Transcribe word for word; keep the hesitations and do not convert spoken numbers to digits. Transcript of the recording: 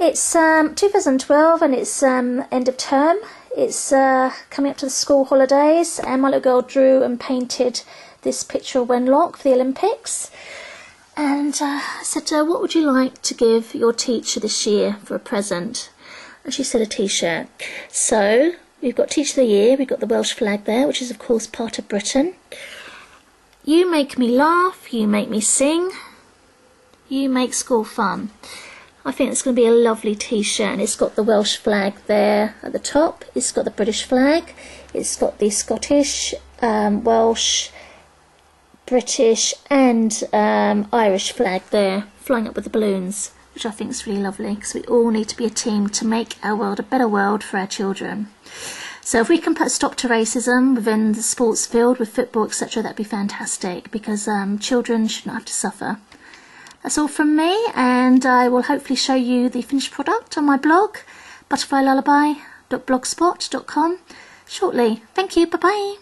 It's um, two thousand twelve and it's um, end of term. It's uh, coming up to the school holidays, and my little girl drew and painted this picture of Wenlock for the Olympics. And uh, I said, uh, what would you like to give your teacher this year for a present? And she said a T-shirt. So we've got Teacher of the Year, we've got the Welsh flag there, which is of course part of Britain. You make me laugh, you make me sing, you make school fun. I think it's going to be a lovely T-shirt, and it's got the Welsh flag there at the top, it's got the British flag, it's got the Scottish, um, Welsh, British and um, Irish flag there, flying up with the balloons, which I think is really lovely, because we all need to be a team to make our world a better world for our children. So if we can put a stop to racism within the sports field, with football, et cetera, that'd be fantastic, because um, children shouldn't have to suffer. That's all from me, and I will hopefully show you the finished product on my blog, butterfly lullaby dot blogspot dot com, shortly. Thank you, bye-bye.